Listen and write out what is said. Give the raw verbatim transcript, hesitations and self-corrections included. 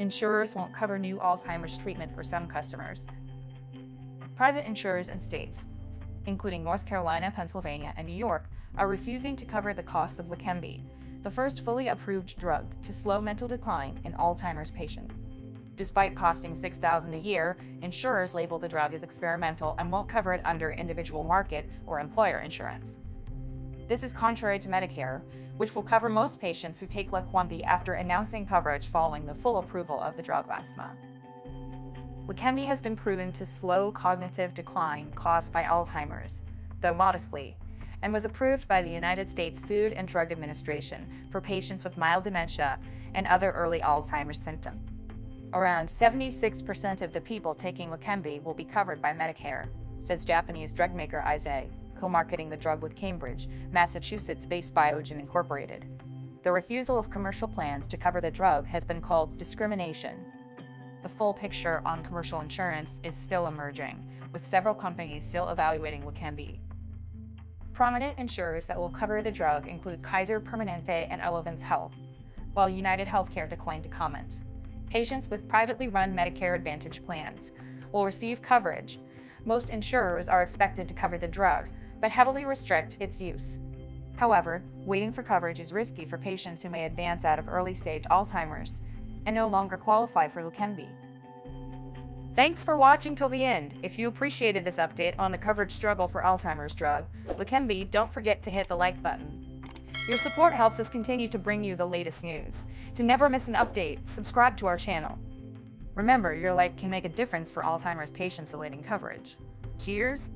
insurers won't cover new Alzheimer's treatment for some customers. Private insurers in states, including North Carolina, Pennsylvania, and New York, are refusing to cover the costs of Lecanemab, the first fully approved drug to slow mental decline in Alzheimer's patients. Despite costing six thousand dollars a year, insurers label the drug as experimental and won't cover it under individual market or employer insurance. This is contrary to Medicare, which will cover most patients who take Lecanemab after announcing coverage following the full approval of the drug last month. Lecanemab has been proven to slow cognitive decline caused by Alzheimer's, though modestly, and was approved by the United States Food and Drug Administration for patients with mild dementia and other early Alzheimer's symptoms. Around seventy-six percent of the people taking Lecanemab will be covered by Medicare, says Japanese drug maker Eisai, co-marketing the drug with Cambridge, Massachusetts-based Biogen Incorporated. The refusal of commercial plans to cover the drug has been called discrimination. The full picture on commercial insurance is still emerging, with several companies still evaluating Lecanemab. Prominent insurers that will cover the drug include Kaiser Permanente and Elevance Health, while UnitedHealthcare declined to comment. Patients with privately run Medicare Advantage plans will receive coverage. Most insurers are expected to cover the drug, but heavily restrict its use. However, waiting for coverage is risky for patients who may advance out of early-stage Alzheimer's and no longer qualify for Lecanemab. Thanks for watching till the end. If you appreciated this update on the coverage struggle for Alzheimer's drug, Lecanemab, don't forget to hit the like button. Your support helps us continue to bring you the latest news. To never miss an update, subscribe to our channel. Remember, your like can make a difference for Alzheimer's patients awaiting coverage. Cheers!